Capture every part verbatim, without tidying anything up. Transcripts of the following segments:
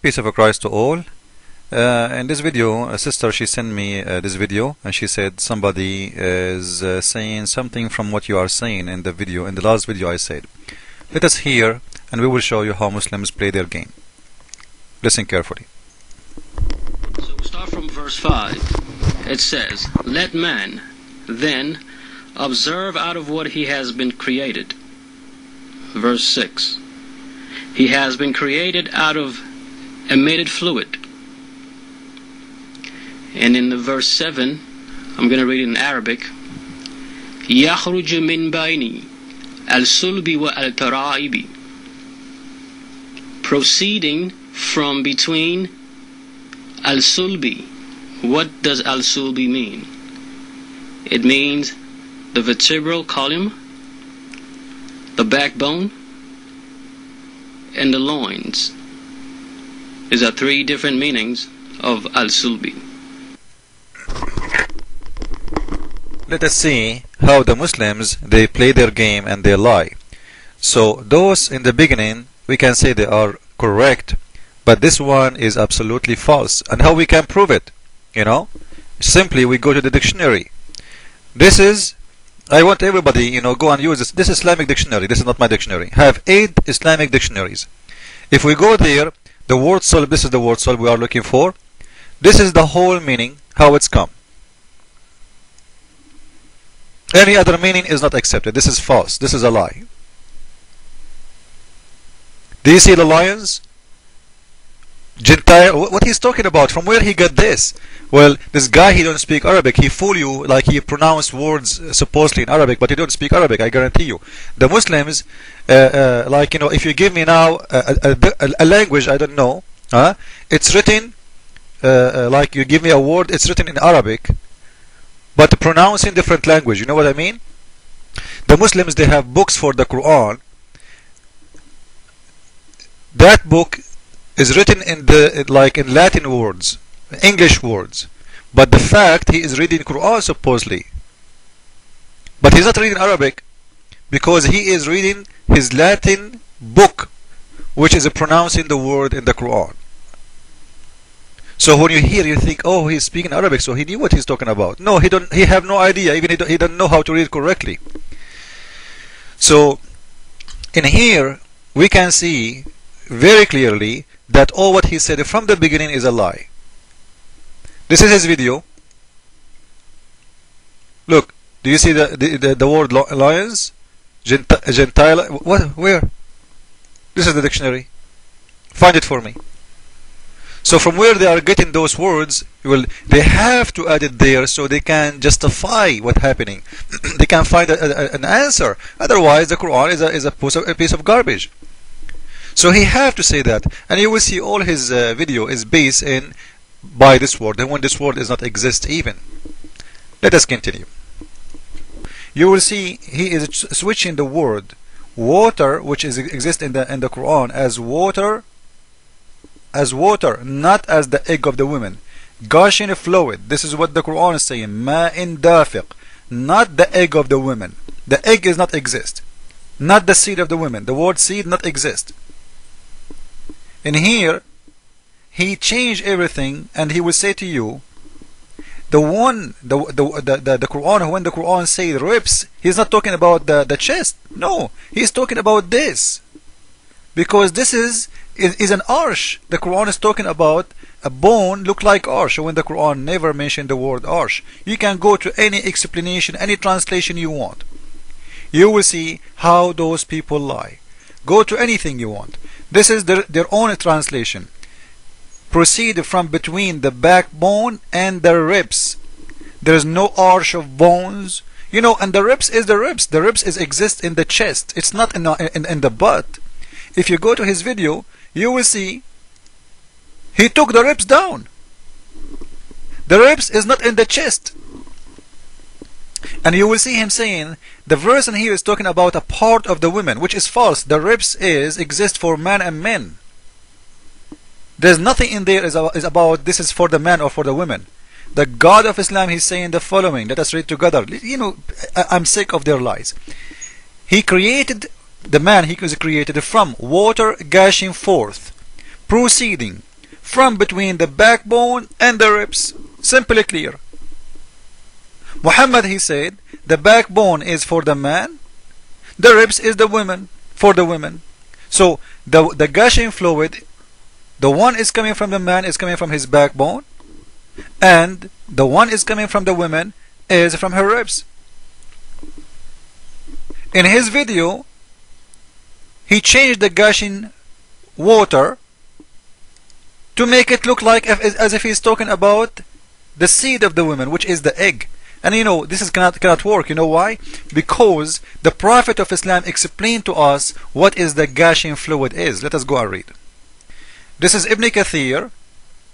Peace of Christ to all. Uh, in this video, a sister, she sent me uh, this video, and she said somebody is uh, saying something from what you are saying in the video, in the last video I said. Let us hear, and we will show you how Muslims play their game. Listen carefully. So we start from verse five. It says, "Let man then observe out of what he has been created." Verse six. He has been created out of emitted fluid. And in the verse seven, I'm going to read it in Arabic. يَخْرُجُ مِنْ بَيْنِي الْسُلْبِ وَالْتَرَائِبِ, proceeding from between al-sulbi. What does al-sulbi mean? It means the vertebral column, the backbone, and the loins. These are three different meanings of al-sulbi. Let us see how the Muslims, they play their game and they lie. So those in the beginning, we can say they are correct, but this one is absolutely false. And how we can prove it? You know, simply we go to the dictionary. This is, I want everybody, you know, go and use this. This Islamic dictionary. This is not my dictionary. I have eight Islamic dictionaries. If we go there, the word sulb, this is the word sulb we are looking for. This is the whole meaning, how it's come. Any other meaning is not accepted. This is false. This is a lie. Do you see the lions? Gentile, what he's talking about? From where he got this? Well, this guy, he don't speak Arabic. He fool you like he pronounced words supposedly in Arabic, but he don't speak Arabic. I guarantee you. The Muslims, uh, uh, like you know, if you give me now a, a, a language I don't know, huh? It's written uh, uh, like you give me a word. It's written in Arabic, but pronounced in different language. You know what I mean? The Muslims, they have books for the Quran. That book is written in the like in Latin words, English words, but the fact he is reading Quran supposedly, but he's not reading Arabic because he is reading his Latin book, which is pronouncing the word in the Quran. So when you hear, you think, oh, he's speaking Arabic, so he knew what he's talking about. No, he don't. He have no idea. Even he don't, he don't know how to read correctly. So in here we can see very clearly that all what he said from the beginning is a lie. This is his video. Look, do you see the the, the, the word lions? Gentile, what, where? This is the dictionary. Find it for me. So from where they are getting those words, well, they have to add it there so they can justify what's happening. They can find a, a, an answer. Otherwise, the Quran is a, is a piece of, a piece of garbage. So he have to say that, and you will see all his uh, video is based in by this word, and when this word does not exist even. Let us continue. You will see he is switching the word water, which is exist in the in the Quran, as water, as water, not as the egg of the woman, gushing fluid. This is what the Quran is saying, ma'in dafiq, not the egg of the woman. The egg does not exist, not the seed of the woman. The word seed not exist. In here, he changed everything, and he will say to you, the one, the the the, the, the Quran. When the Quran says ribs, he's not talking about the the chest. No, he's talking about this, because this is is, is an arsh. The Quran is talking about a bone look like arsh. When the Quran never mentioned the word arsh, you can go to any explanation, any translation you want. You will see how those people lie. Go to anything you want. This is their, their own translation. Proceed from between the backbone and the ribs. There is no arch of bones, you know. And the ribs is the ribs. The ribs is exist in the chest. It's not in the, in, in the butt. If you go to his video, you will see he took the ribs down. The ribs is not in the chest. And you will see him saying the verse in here is talking about a part of the women, which is false. The ribs is exist for man and men. There's nothing in there is, is about this is for the man or for the women. The God of Islam, he's saying the following. Let us read together. You know, I, I'm sick of their lies. He created the man. He was created from water gushing forth, proceeding from between the backbone and the ribs. Simply clear. Muhammad, he said, the backbone is for the man, the ribs is the women, for the women. So the, the gushing fluid, the one is coming from the man is coming from his backbone, and the one is coming from the woman is from her ribs. In his video, he changed the gushing water to make it look like if, as if he's talking about the seed of the woman, which is the egg. And you know, this is cannot, cannot work. You know why? Because the Prophet of Islam explained to us what is the gushing fluid is. Let us go and read. This is Ibn Kathir,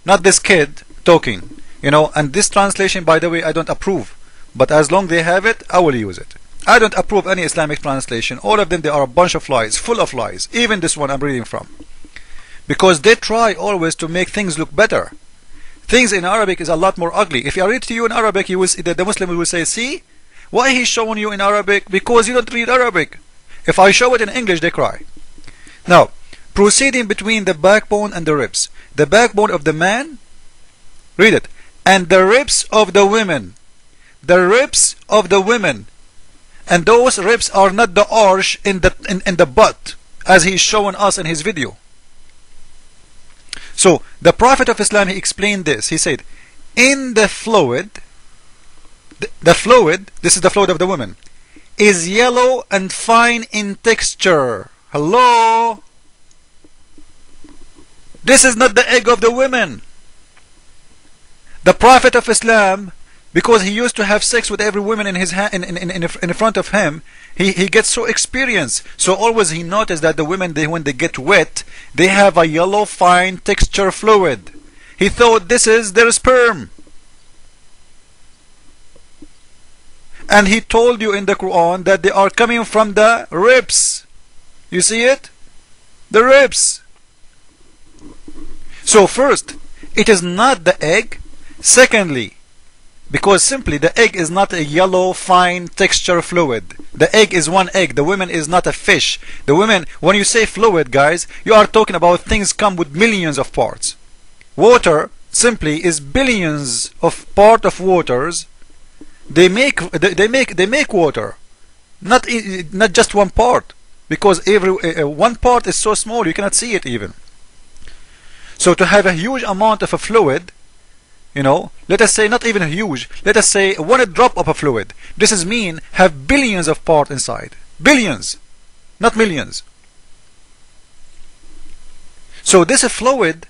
not this kid talking. You know, and this translation, by the way, I don't approve. But as long as they have it, I will use it. I don't approve any Islamic translation. All of them, they are a bunch of lies, full of lies. Even this one I'm reading from. Because they try always to make things look better. Things in Arabic is a lot more ugly. If I read to you in Arabic, you will see, the, the Muslim will say, see, why he's showing you in Arabic? Because you don't read Arabic. If I show it in English, they cry. Now, proceeding between the backbone and the ribs. The backbone of the man, read it, and the ribs of the women. The ribs of the women. And those ribs are not the arch in the, in, in the butt, as he's showing us in his video. So, the Prophet of Islam, he explained this. He said, in the fluid, the, the fluid, this is the fluid of the woman, is yellow and fine in texture. Hello? This is not the egg of the women. The Prophet of Islam, because he used to have sex with every woman in his hand, in, in, in, in front of him, he, he gets so experienced. So always he noticed that the women, they, when they get wet, they have a yellow fine texture fluid. He thought this is their sperm. And he told you in the Quran that they are coming from the ribs. You see it? The ribs. So first, it is not the egg. Secondly, because simply the egg is not a yellow fine texture fluid. The egg is one egg. The woman is not a fish. The women, when you say fluid, guys, you are talking about things come with millions of parts. Water simply is billions of part of waters. They make they make they make water, not not just one part, because every uh, one part is so small you cannot see it even. So to have a huge amount of a fluid. You know, let us say not even huge, let us say one drop of a fluid. This is mean have billions of parts inside. Billions, not millions. So this fluid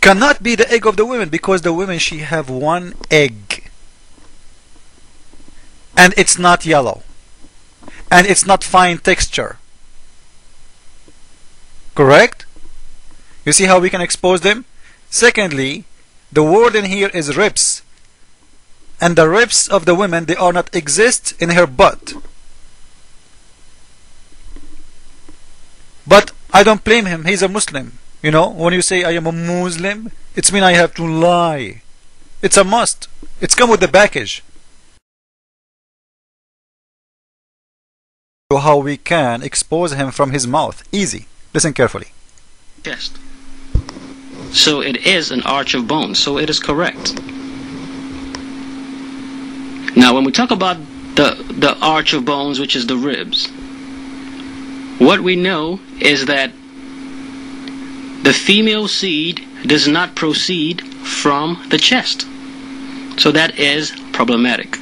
cannot be the egg of the woman, because the women, she have one egg. And it's not yellow. And it's not fine texture. Correct? You see how we can expose them? Secondly, the word in here is ribs, and the ribs of the women, they are not exist in her butt. But I don't blame him, he's a Muslim. You know, when you say I am a Muslim, it's mean I have to lie. It's a must. It's come with the package. So how we can expose him from his mouth, easy. Listen carefully. Yes. So it is an arch of bone, so it is correct. Now when we talk about the, the arch of bones, which is the ribs, what we know is that the female seed does not proceed from the chest. So that is problematic.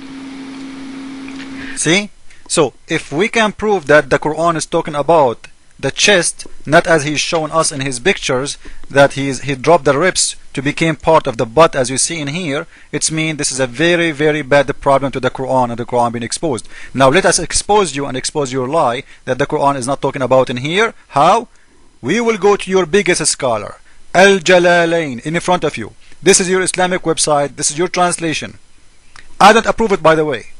See? So if we can prove that the Quran is talking about the chest, not as he's shown us in his pictures, that he's, he dropped the ribs to become part of the butt, as you see in here, it's mean this is a very, very bad problem to the Quran, and the Quran being exposed. Now let us expose you and expose your lie that the Quran is not talking about in here. How? We will go to your biggest scholar, Al Jalalain, in front of you. This is your Islamic website, this is your translation. I don't approve it, by the way,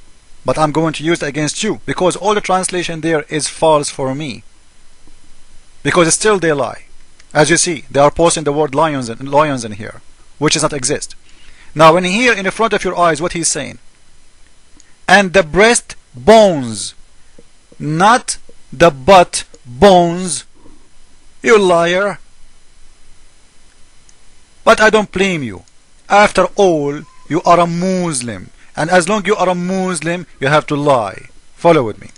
but I'm going to use it against you, because all the translation there is false for me. Because still they lie. As you see, they are posting the word lions and lions in here, which does not exist. Now in here, in the front of your eyes, what he's saying. And the breast bones, not the butt bones. You liar. But I don't blame you. After all, you are a Muslim. And as long as you are a Muslim, you have to lie. Follow with me.